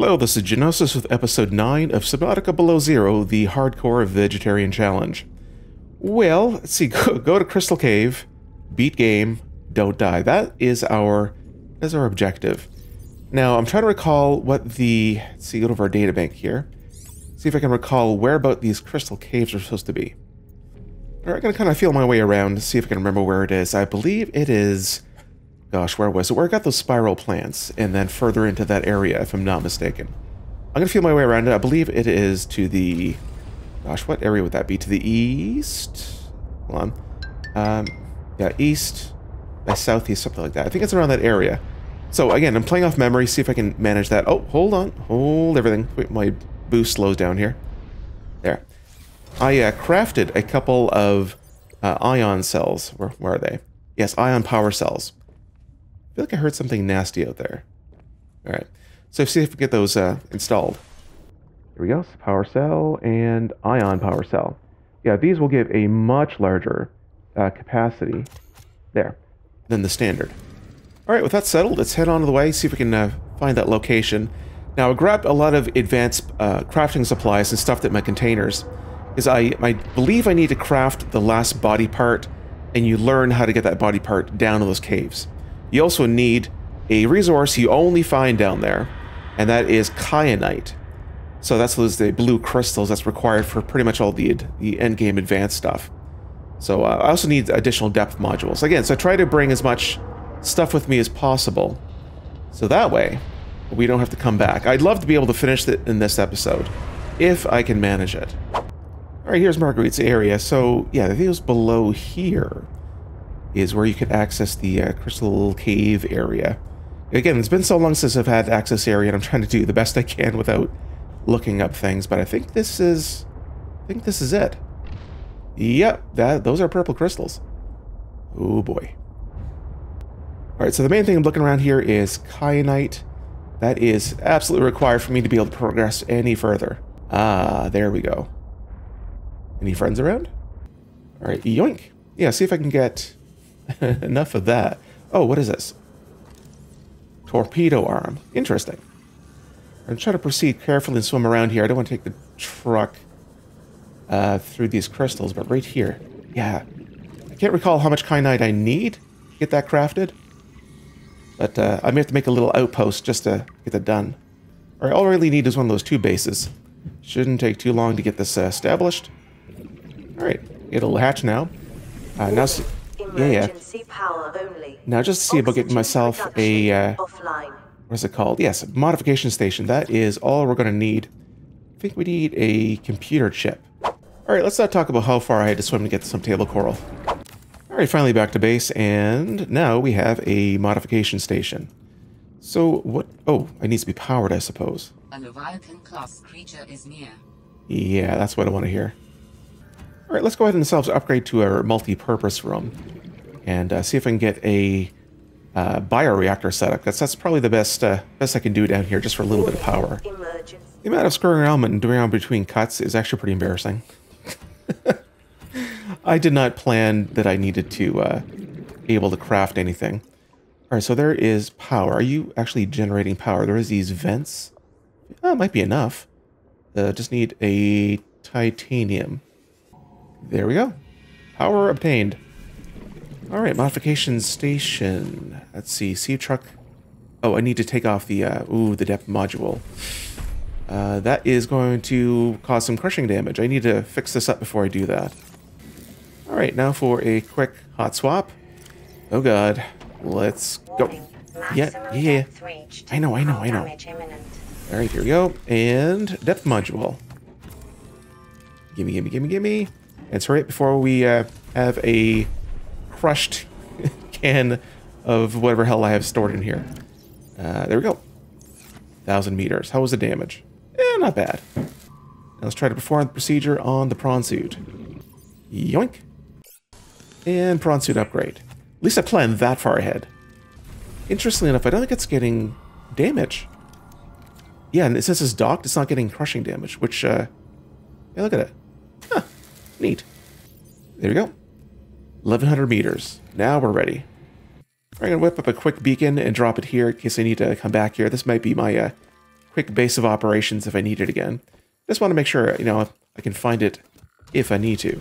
Hello, this is Genosis with episode 9 of Subnautica Below Zero, the hardcore vegetarian challenge. Well, let's see, go to Crystal Cave, beat game, don't die. That is our objective. Now, I'm trying to recall what the... Let's see, go to our data bank here. See if I can recall whereabout these Crystal Caves are supposed to be. Alright, I'm going to kind of feel my way around to see if I can remember where it is. I believe it is... Gosh, where was it? Where I got those spiral plants, and then further into that area, if I'm not mistaken. I'm going to feel my way around it. I believe it is to the... Gosh, what area would that be? To the east? Hold on. Yeah, east, southeast, something like that. I think it's around that area. So, again, I'm playing off memory, see if I can manage that. Oh, hold on. Hold everything. Wait, my boost slows down here. There. I crafted a couple of ion cells. Where are they? Yes, ion power cells. I feel like I heard something nasty out there. Alright, so see if we get those installed. Here we go, power cell and ion power cell. Yeah, these will give a much larger capacity there than the standard. Alright, with that settled, let's head on to the way, see if we can find that location. Now, I grabbed a lot of advanced crafting supplies and stuffed it in my containers, because I believe I need to craft the last body part, and you learn how to get that body part down to those caves. You also need a resource you only find down there, and that is kyanite. So that's those the blue crystals that's required for pretty much all the end game advanced stuff. So I also need additional depth modules. Again, so I try to bring as much stuff with me as possible, so that way we don't have to come back. I'd love to be able to finish it in this episode, if I can manage it. All right, here's Marguerite's area. So yeah, I think it was below here is where you could access the Crystal Cave area. Again, it's been so long since I've had access area, and I'm trying to do the best I can without looking up things, but I think this is it. Yep, those are purple crystals. Oh boy. Alright, so the main thing I'm looking around here is kyanite. That is absolutely required for me to be able to progress any further. Ah, there we go. Any friends around? Alright, yoink. Yeah, see if I can get... Enough of that. Oh, what is this? Torpedo arm. Interesting. I'm trying to proceed carefully and swim around here. I don't want to take the truck through these crystals, but right here. Yeah. I can't recall how much kyanite I need to get that crafted, but I may have to make a little outpost just to get that done. All right, all I really need is one of those two bases. Shouldn't take too long to get this established. All right. It'll hatch now. Now... Emergency power only. Now, just to see about getting myself a, what is it called? Yes, modification station. That is all we're going to need. I think we need a computer chip. All right, let's not talk about how far I had to swim to get some table coral. All right, finally back to base, and now we have a modification station. So what? Oh, it needs to be powered, I suppose. A Leviathan class creature is near. Yeah, that's what I want to hear. All right, let's go ahead and ourselves upgrade to our multi-purpose room and see if I can get a bioreactor setup. That's probably the best I can do down here, just for a little bit of power. The amount of screwing around and doing around between cuts is actually pretty embarrassing. I did not plan that I needed to be able to craft anything. All right, so there is power. Are you actually generating power? There is these vents. That might be enough. Just need a titanium. There we go. Power obtained. All right, modification station. Let's see, sea truck. Oh, I need to take off the, the depth module. That is going to cause some crushing damage. I need to fix this up before I do that. All right, now for a quick hot swap. Oh god, let's go. Yeah. I know. All right, here we go. And depth module. Gimme. Let's hurry up before we have a crushed can of whatever hell I have stored in here. There we go. 1,000 meters. How was the damage? Not bad. Now let's try to perform the procedure on the prawn suit. Yoink. And prawn suit upgrade. At least I planned that far ahead. Interestingly enough, I don't think it's getting damage. Yeah, and since it's docked, it's not getting crushing damage, which, yeah, look at it. Huh. Neat. There we go. 1,100 meters. Now we're ready. All right, I'm going to whip up a quick beacon and drop it here in case I need to come back here. This might be my quick base of operations if I need it again. Just want to make sure, you know, I can find it if I need to.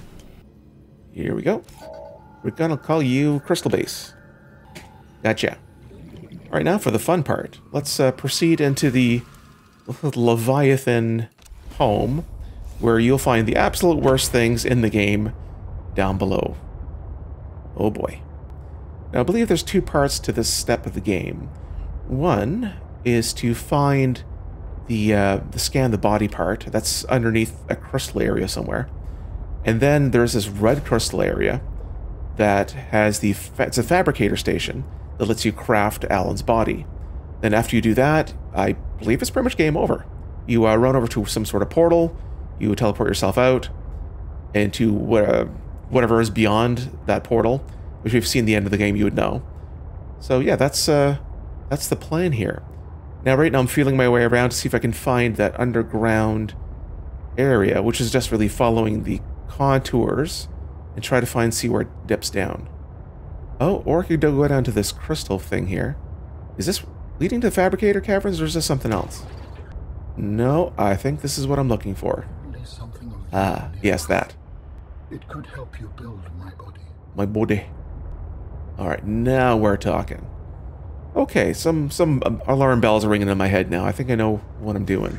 Here we go. We're going to call you Crystal Base. Gotcha. All right, now for the fun part. Let's proceed into the Leviathan home, where you'll find the absolute worst things in the game down below. Oh boy. Now, I believe there's two parts to this step of the game. One is to find the scan the body part. That's underneath a crystal area somewhere. And then there's this red crystal area that has the... It's a fabricator station that lets you craft Alan's body. Then after you do that, I believe it's pretty much game over. You run over to some sort of portal, you teleport yourself out into whatever is beyond that portal, which we've seen the end of the game, you would know. So yeah, that's the plan here. Now right now I'm feeling my way around to see if I can find that underground area, which is just really following the contours and try to see where it dips down. Oh, or I could go down to this crystal thing here. Is this leading to the Fabricator Caverns, or is this something else? No, I think this is what I'm looking for. Ah, yes, that. It could help you build my body. My body. All right, now we're talking. Okay, some alarm bells are ringing in my head now. I think I know what I'm doing.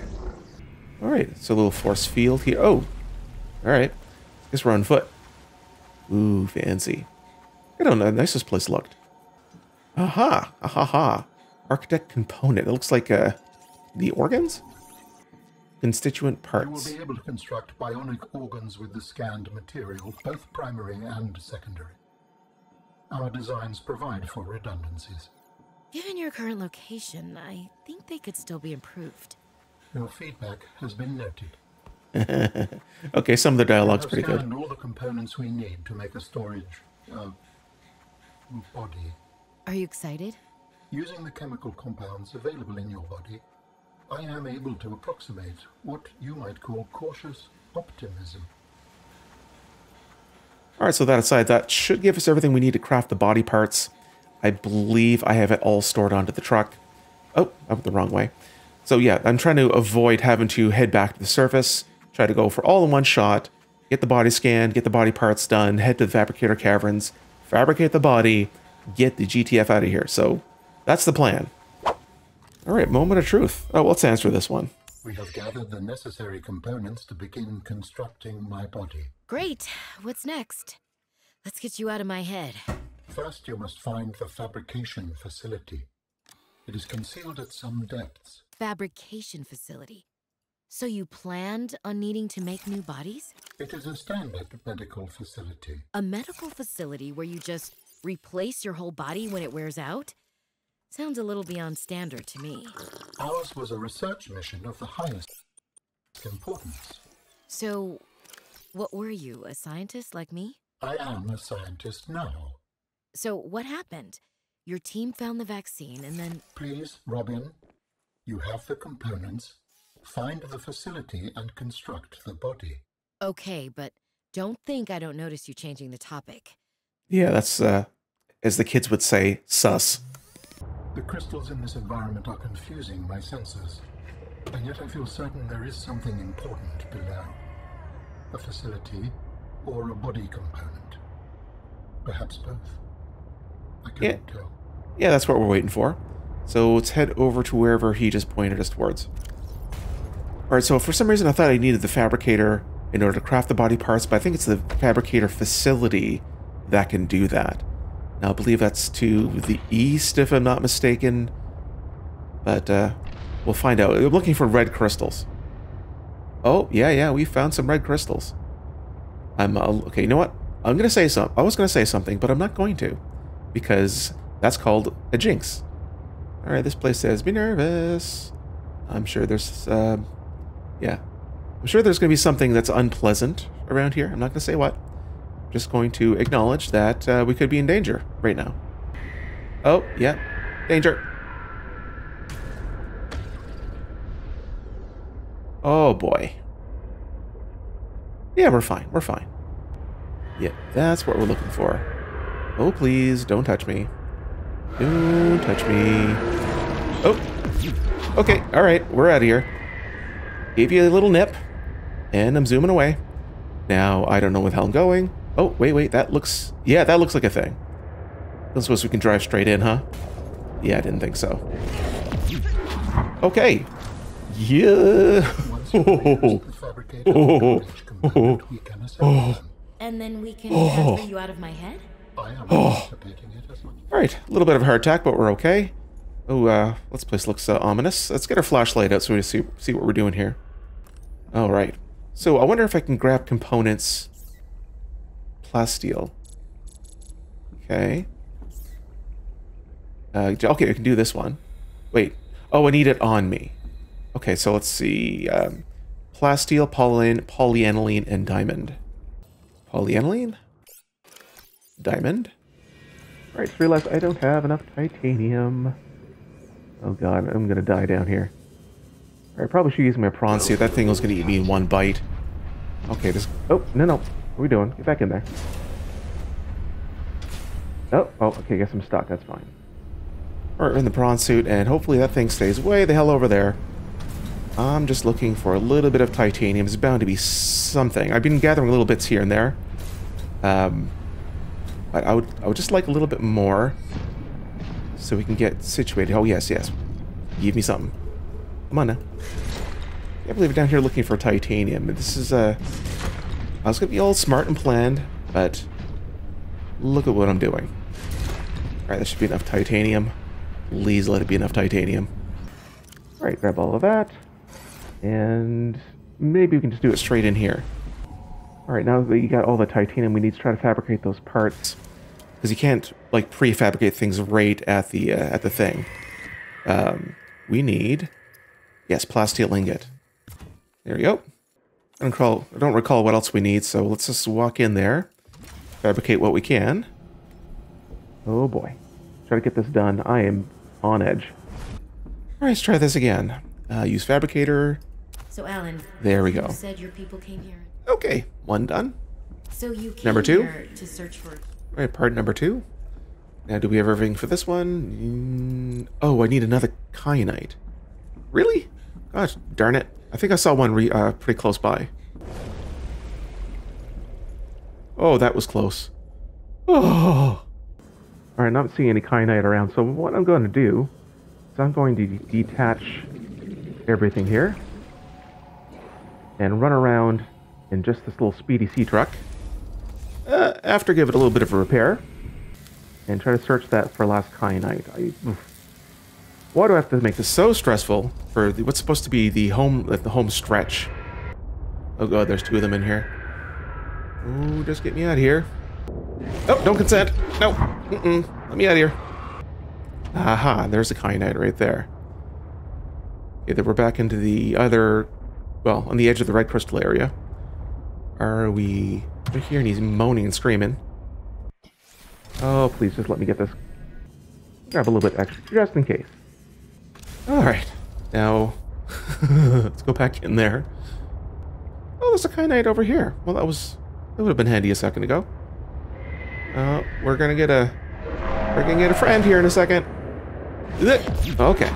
All right, it's a little force field here. Oh, all right. Guess we're on foot. Ooh, fancy. I don't know how nice this place looked. Aha! Aha! Architect component. It looks like the organs? Constituent parts. You will be able to construct bionic organs with the scanned material, both primary and secondary. Our designs provide for redundancies. Given your current location, I think they could still be improved. Your feedback has been noted. Okay, some of the dialogue's pretty good. We have scanned all the components we need to make a storage body. Are you excited? Using the chemical compounds available in your body, I am able to approximate what you might call cautious optimism. Alright, so that aside, that should give us everything we need to craft the body parts. I believe I have it all stored onto the truck. Oh, I went the wrong way. So yeah, I'm trying to avoid having to head back to the surface, try to go for all in one shot, get the body scanned, get the body parts done, head to the Fabricator Caverns, fabricate the body, get the GTF out of here. So that's the plan. All right, moment of truth. Oh, let's answer this one. We have gathered the necessary components to begin constructing my body. Great. What's next? Let's get you out of my head. First, you must find the fabrication facility. It is concealed at some depths. Fabrication facility? So you planned on needing to make new bodies? It is a standard medical facility. A medical facility where you just replace your whole body when it wears out? Sounds a little beyond standard to me. Ours was a research mission of the highest importance. So, what were you, a scientist like me? I am a scientist now. So, what happened? Your team found the vaccine and then... Please, Robin, you have the components. Find the facility and construct the body. Okay, but don't think I don't notice you changing the topic. Yeah, that's, as the kids would say, sus. The crystals in this environment are confusing my senses, and yet I feel certain there is something important below. A facility or a body component. Perhaps both. I can't tell. Yeah, that's what we're waiting for. So let's head over to wherever he just pointed us towards. Alright, so for some reason I thought I needed the fabricator in order to craft the body parts, but I think it's the fabricator facility that can do that. Now, I believe that's to the east, if I'm not mistaken. But, we'll find out. I'm looking for red crystals. Oh, yeah, we found some red crystals. Okay, you know what? I'm gonna say something. I was gonna say something, but I'm not going to. Because that's called a jinx. Alright, this place says, be nervous. I'm sure there's, yeah. I'm sure there's gonna be something that's unpleasant around here. I'm not gonna say what. Just going to acknowledge that we could be in danger right now. Oh, yeah. Danger. Oh, boy. Yeah, we're fine. We're fine. Yeah, that's what we're looking for. Oh, please, don't touch me. Don't touch me. Oh. Okay, all right, we're out of here. Gave you a little nip, and I'm zooming away. Now, I don't know where the hell I'm going. Oh, wait, that looks... yeah, that looks like a thing. I suppose we can drive straight in, huh? Yeah, I didn't think so. Okay. Yeah. And then we can transfer you out of my head? Oh. All right, a little bit of a heart attack, but we're okay. Oh, this place looks ominous. Let's get our flashlight out so we can see what we're doing here. All right. So I wonder if I can grab components. Plasteel. Okay. Okay, I can do this one. Wait. Oh, I need it on me. Okay, so let's see. Plasteel, polyaniline, and diamond. Polyaniline? Diamond? All right, realize I don't have enough titanium. Oh god, I'm gonna die down here. All right, probably should use my prawn suit. That thing was gonna eat me in one bite. Okay, this... oh, no. What are we doing? Get back in there. Oh, okay, I guess I'm stuck. That's fine. All right, we're in the prawn suit, and hopefully that thing stays way the hell over there. I'm just looking for a little bit of titanium. It's bound to be something. I've been gathering little bits here and there. I would just like a little bit more so we can get situated. Oh, yes. Give me something. Come on now. I can't believe we're down here looking for titanium. This is, I was going to be all smart and planned, but look at what I'm doing. All right, there should be enough titanium. Please let it be enough titanium. All right, grab all of that. And maybe we can just do it straight in here. All right, now that you got all the titanium, we need to try to fabricate those parts, because you can't like prefabricate things right at the thing. We need, yes, plasteel ingot. There we go. I don't recall what else we need, so let's just walk in there, fabricate what we can. Oh boy, try to get this done. I am on edge. All right, let's try this again. Use fabricator. So Alan, there we go. You said your people came here. Okay, one done. So you came here to search for... all right, part number two. Now, do we have everything for this one? Oh, I need another kyanite. Really? Gosh, darn it. I think I saw one pretty close by. Oh, that was close. Oh. All right, not seeing any kyanite around. So what I'm going to do is I'm going to detach everything here and run around in just this little speedy sea truck. After give it a little bit of a repair. And try to search that for last kyanite. Why do I have to make this so stressful for the, what's supposed to be the home stretch? Oh god, there's two of them in here. Ooh, just get me out of here. Oh, don't consent. No. Let me out of here. Aha, there's the kyanite right there. Okay, then we're back into the other... well, on the edge of the red crystal area. Are we... we're here and he's moaning and screaming. Oh, please just let me get this. Grab a little bit extra, just in case. Alright. Now, let's go back in there. Oh, there's a kyanite over here. Well, that was... that would have been handy a second ago. We're gonna get a... we're gonna get a friend here in a second. Okay.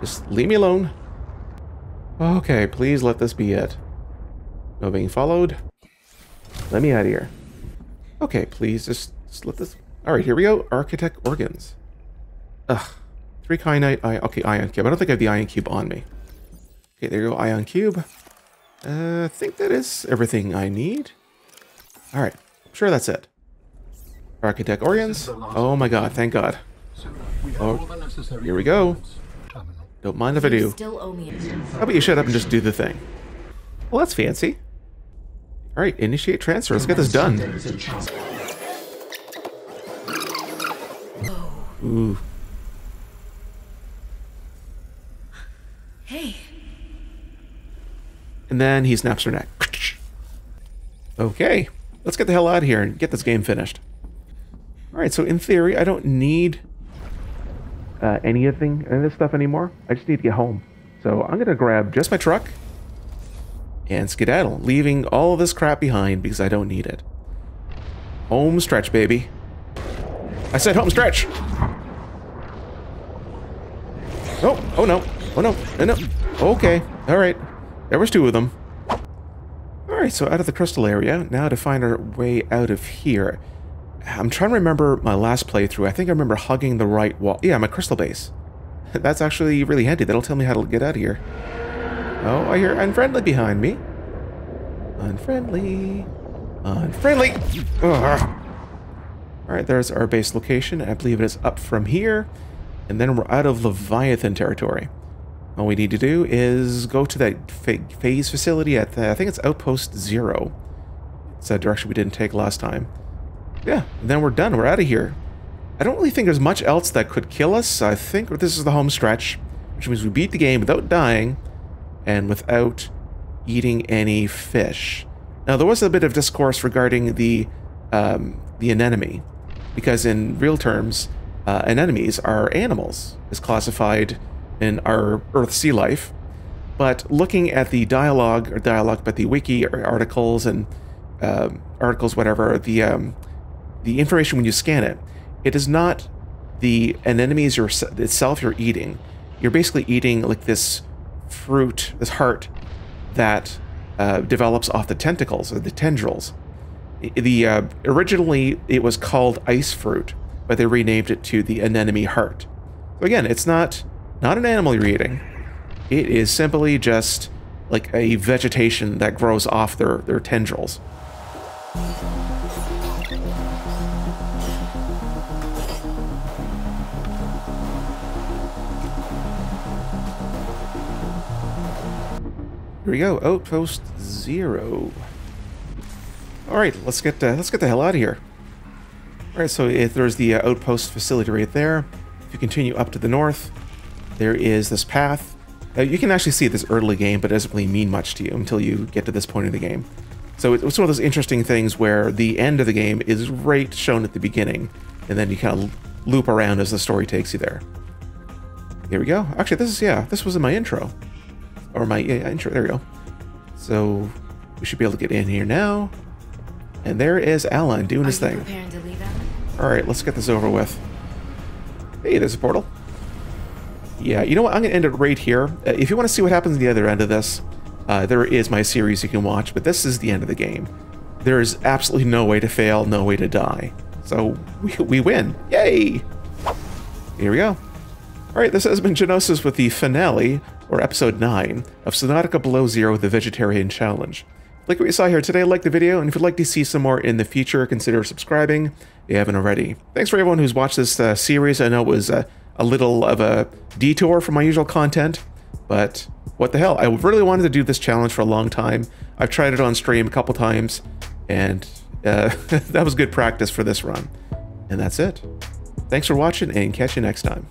Just leave me alone. Okay, please let this be it. No being followed. Let me out of here. Okay, please just let this... all right, here we go. Architect organs. Ugh. 3 kyanite. Okay, ion cube. I don't think I have the ion cube on me. Okay, there you go. Ion cube. I think that is everything I need. All right. I'm sure that's it. Architect organs. Oh my god, thank god. Oh, here we go. Don't mind if I do. How about you shut up and just do the thing? Well, that's fancy. All right, initiate transfer. Let's get this done. Ooh. Hey. And then he snaps her neck. Okay, let's get the hell out of here and get this game finished. All right, so in theory, I don't need any of this stuff anymore. I just need to get home. So I'm gonna grab just my truck and skedaddle, leaving all of this crap behind because I don't need it. Home stretch, baby. I said home stretch! Oh, oh no. Oh, no. No, no. Okay. All right. There was two of them. All right, so out of the crystal area. Now to find our way out of here. I'm trying to remember my last playthrough. I think I remember hugging the right wall. Yeah, my crystal base. That's actually really handy. That'll tell me how to get out of here. Oh, I hear unfriendly behind me. Unfriendly. Unfriendly! Ugh. Alright, there's our base location. I believe it is up from here. And then we're out of Leviathan territory. All we need to do is go to that phase facility at the... I think it's Outpost Zero. It's that direction we didn't take last time. Yeah, and then we're done. We're out of here. I don't really think there's much else that could kill us. I think this is the home stretch, which means we beat the game without dying and without eating any fish. Now, there was a bit of discourse regarding the anemone, because in real terms, anemones are animals, is classified in our Earth sea life. But looking at the dialogue, but the wiki or articles and whatever, the information when you scan it, it is not the anemones itself you're eating. You're basically eating like this fruit, this heart that develops off the tentacles or the tendrils. Originally it was called ice fruit, but they renamed it to the anemone heart. So again, it's not an animal you're eating. It is simply just like a vegetation that grows off their tendrils. Here we go, Outpost Zero. All right, let's get the hell out of here. All right, so if there's the outpost facility right there. If you continue up to the north, there is this path. You can actually see this early game, but it doesn't really mean much to you until you get to this point in the game. So it's one of those interesting things where the end of the game is right shown at the beginning, and then you kind of loop around as the story takes you there. Here we go. Actually, this is this was in my intro. Or my intro, there we go. So we should be able to get in here now. And there is Alan doing his thing. Alright, let's get this over with. Hey, there's a portal. Yeah, you know what? I'm going to end it right here. If you want to see what happens at the other end of this, there is my series you can watch, but this is the end of the game. There is absolutely no way to fail, no way to die. So we win. Yay! Here we go. Alright, this has been Genosis with the finale, or Episode 9, of Subnautica Below Zero, The Vegetarian Challenge. Like what you saw here today, like the video, and if you'd like to see some more in the future, consider subscribing if you haven't already. Thanks for everyone who's watched this series. I know it was a little of a detour from my usual content, but what the hell? I really wanted to do this challenge for a long time. I've tried it on stream a couple times, and that was good practice for this run. And that's it. Thanks for watching, and catch you next time.